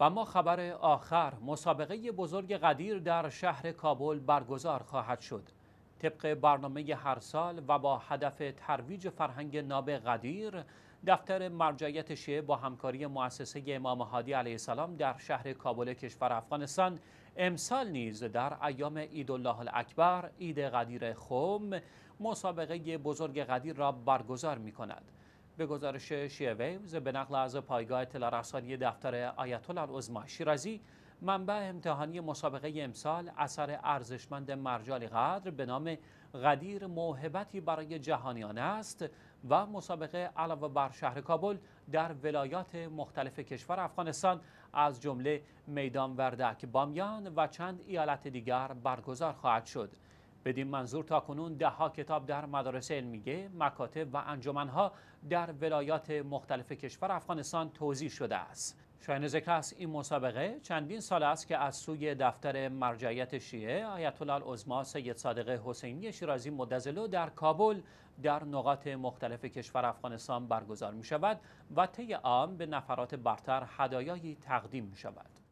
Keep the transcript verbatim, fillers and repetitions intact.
و اما خبر آخر، مسابقه بزرگ غدیر در شهر کابل برگزار خواهد شد طبق برنامه هر سال و با هدف ترویج فرهنگ ناب غدیر. دفتر مرجعیت شیعه با همکاری مؤسسه امام هادی علیه السلام در شهر کابل کشور افغانستان امسال نیز در ایام عید الله الاکبر، عید غدیر خم، مسابقه بزرگ غدیر را برگزار می کند. به گزارش شیعه ویوز به نقل از پایگاه اطلاع رسانی دفتر آیت الله العظمی شیرازی، منبع امتحانی مسابقه امسال اثر ارزشمند مرجع قدر به نام غدیر موهبتی برای جهانیان است و مسابقه علاوه بر شهر کابل در ولایات مختلف کشور افغانستان از جمله میدان وردگ بامیان و چند ایالت دیگر برگزار خواهد شد. بدین منظور تاکنون ده ها کتاب در مدارس علمیه، مکاتب و انجمنها در ولایات مختلف کشور افغانستان توزیع شده است. شایان ذکر است این مسابقه چندین سال است که از سوی دفتر مرجعیت شیعه آیت الله العظمی سید صادق حسینی شیرازی مدظله در کابل در نقاط مختلف کشور افغانستان برگزار می شود و طی عام به نفرات برتر هدایایی تقدیم می شود.